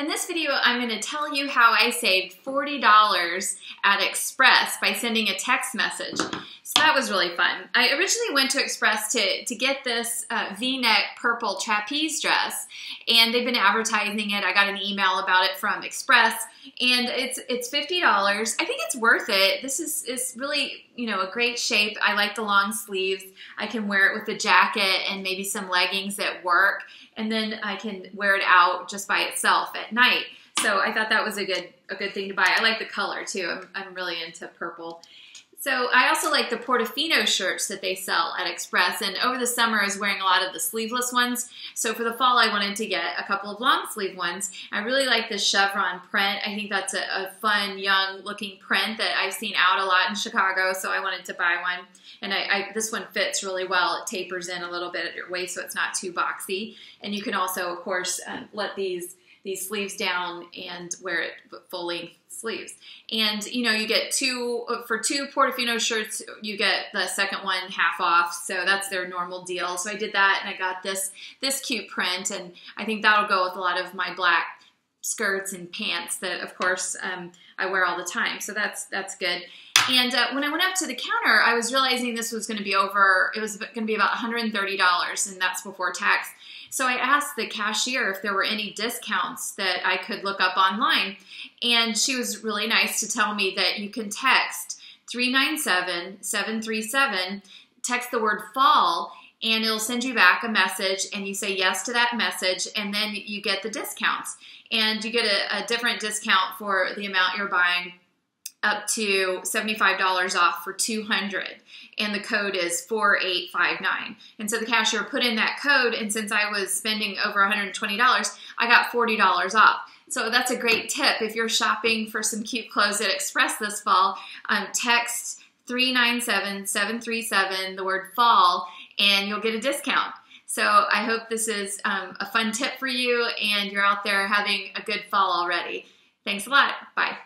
In this video, I'm going to tell you how I saved $40 at Express by sending a text message. So that was really fun. I originally went to Express to get this V-neck purple trapeze dress, and they've been advertising it. I got an email about it from Express, and it's $50. I think it's worth it. This is really, you know, a great shape. I like the long sleeves. I can wear it with the jacket and maybe some leggings at work, and then I can wear it out just by itself at night. So I thought that was a good thing to buy. I like the color too. I'm really into purple. So I also like the Portofino shirts that they sell at Express, and over the summer I was wearing a lot of the sleeveless ones. So for the fall I wanted to get a couple of long sleeve ones. I really like this chevron print. I think that's a fun, young looking print that I've seen out a lot in Chicago, so I wanted to buy one. And this one fits really well. It tapers in a little bit at your waist, so it's not too boxy. And you can also, of course, let these sleeves down and wear it full length sleeves. And you know, you get for two Portofino shirts, you get the second one half off. So that's their normal deal. So I did that, and I got this cute print, and I think that'll go with a lot of my black skirts and pants that, of course, I wear all the time. So that's good. And when I went up to the counter, I was realizing this was going to be about $130, and that's before tax. So I asked the cashier if there were any discounts that I could look up online, and she was really nice to tell me that you can text 397-737, text the word FALL, and it'll send you back a message, and you say yes to that message, and then you get the discounts. And you get a different discount for the amount you're buying, up to $75 off for $200, and the code is 4859. And so the cashier put in that code, and since I was spending over $120, I got $40 off. So that's a great tip. If you're shopping for some cute clothes at Express this fall, text 397-737, the word FALL, and you'll get a discount. So I hope this is a fun tip for you, and you're out there having a good fall already. Thanks a lot. Bye.